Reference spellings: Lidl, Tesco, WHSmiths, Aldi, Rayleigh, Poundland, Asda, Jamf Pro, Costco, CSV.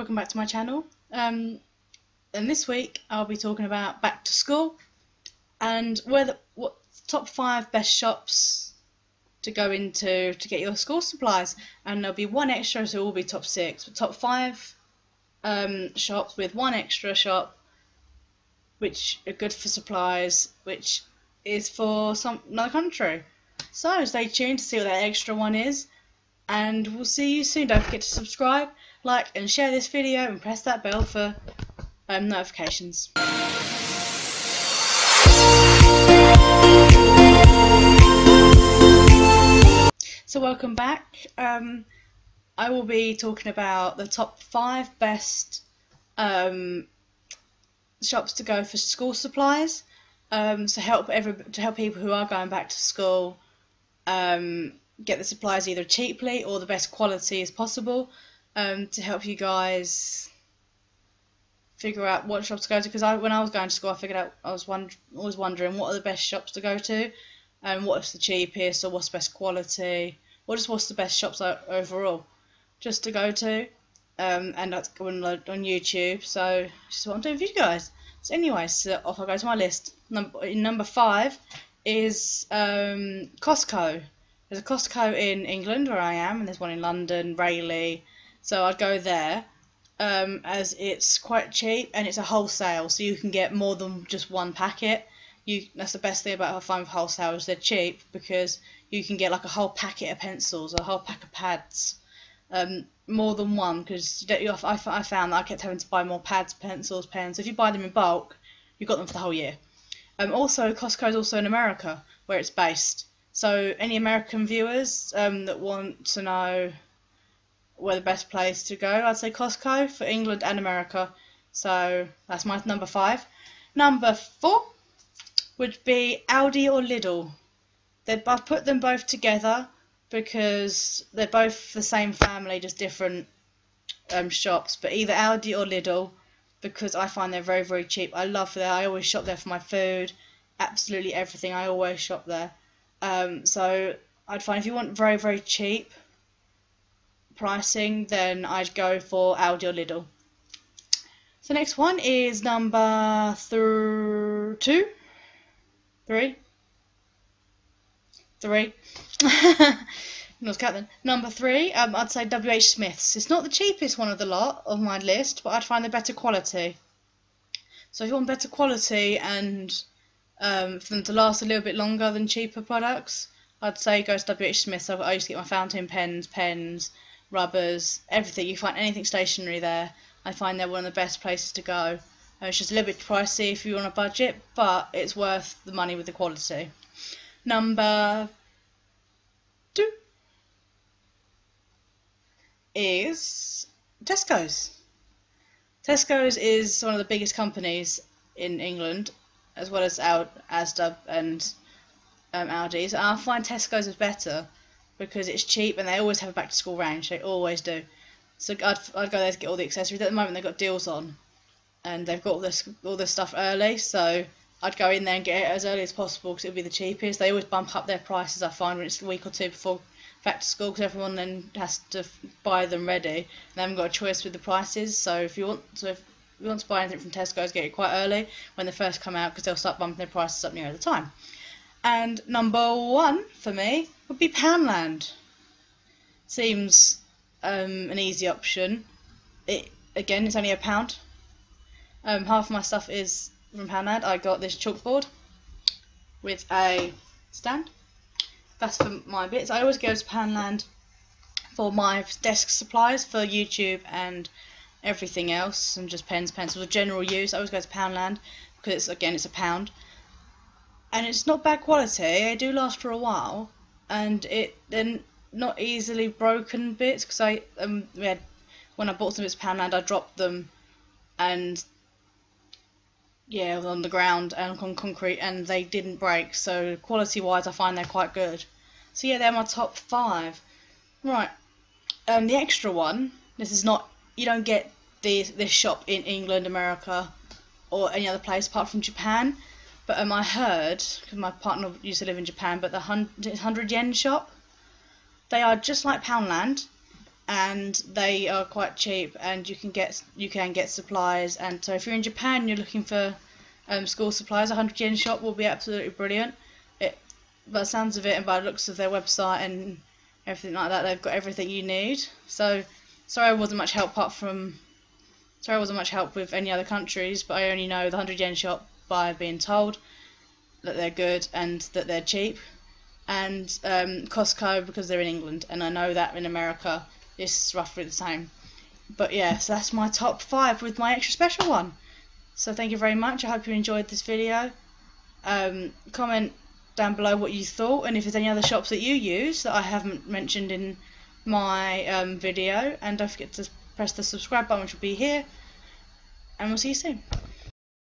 Welcome back to my channel. And this week I'll be talking about back to school and what top 5 best shops to go into to get your school supplies. And there'll be one extra, so it will be top 6. But top 5 shops with one extra shop which are good for supplies, which is for another country. So stay tuned to see what that extra one is, and we'll see you soon. Don't forget to subscribe, like and share this video, and press that bell for notifications. So welcome back. I will be talking about the top 5 best shops to go for school supplies, so to help people who are going back to school get the supplies either cheaply or the best quality as possible, to help you guys figure out what shops to go to. Because when I was going to school, I figured out I was always wondering what are the best shops to go to, and what's the cheapest, or what's the best quality, or just what's the best shops overall just to go to. And that's going on YouTube, so this is what I'm doing for you guys. So anyway, so off I go to my list. Number 5 is Costco. There's a Costco in England where I am, and there's one in London, Rayleigh. So I'd go there, as it's quite cheap and it's a wholesale, so you can get more than just one packet. That's the best thing about finding wholesale, is they're cheap, because you can get like a whole packet of pencils, or a whole pack of pads, more than one, because I found that I kept having to buy more pads, pencils, pens. If you buy them in bulk, you've got them for the whole year. Also, Costco is also in America where it's based. So any American viewers that want to know where the best place to go, I'd say Costco for England and America. So that's my number 5. Number 4 would be Aldi or Lidl. I've put them both together because they're both the same family, just different shops. But either Aldi or Lidl, because I find they're very, very cheap. I love that. I always shop there for my food, absolutely everything. I always shop there. So I'd find if you want very, very cheap pricing, then I'd go for Aldi or Lidl. So next one is number 3. Not counting. Number 3, I'd say WHSmiths. It's not the cheapest one of the lot on my list, but I'd find the better quality. So if you want better quality and for them to last a little bit longer than cheaper products, I'd say go to WHSmiths. I used to get my fountain pens, rubbers, everything. You find anything stationary there. I find they're one of the best places to go. It's just a little bit pricey if you're on a budget, but it's worth the money with the quality. Number 2 is Tesco's. Tesco's is one of the biggest companies in England, as well as Asda and Aldi's. I find Tesco's is better because it's cheap, and they always have a back to school range. They always do. So I'd go there to get all the accessories. At the moment they've got deals on, and they've got all this stuff early, so I'd go in there and get it as early as possible because it'll be the cheapest. They always bump up their prices, I find, when it's a week or two before back to school, because everyone then has to buy them ready, and they haven't got a choice with the prices. So if you want to buy anything from Tesco's, get it quite early when they first come out, because they'll start bumping their prices up nearer the time. And number 1 for me would be Poundland. Seems an easy option. Again, it's only £1. Half of my stuff is from Poundland. I got this chalkboard with a stand. That's for my bits. I always go to Poundland for my desk supplies for YouTube and everything else, and just pens, pencils, general use. I always go to Poundland because it's £1, and it's not bad quality. They do last for a while, and they're not easily broken bits, because when I bought some bits Poundland, I dropped them, and yeah, on the ground and on concrete, and they didn't break. So quality wise, I find they're quite good. So yeah, they're my top 5. Right, the extra one. This is not. You don't get this shop in England, America, or any other place apart from Japan. But I heard, because my partner used to live in Japan, but the 100 yen shop, they are just like Poundland, and they are quite cheap, and you can get supplies. And so if you're in Japan and you're looking for school supplies, a 100 yen shop will be absolutely brilliant. It, by the sounds of it and by the looks of their website and everything like that, they've got everything you need. So sorry I wasn't much help with any other countries, but I only know the 100 yen shop by being told that they're good and that they're cheap, and Costco because they're in England, and I know that in America it's roughly the same. But yeah, so that's my top 5 with my extra special one. So thank you very much, I hope you enjoyed this video. Comment down below what you thought, and if there's any other shops that you use that I haven't mentioned in my video, and don't forget to press the subscribe button, which will be here, and we'll see you soon.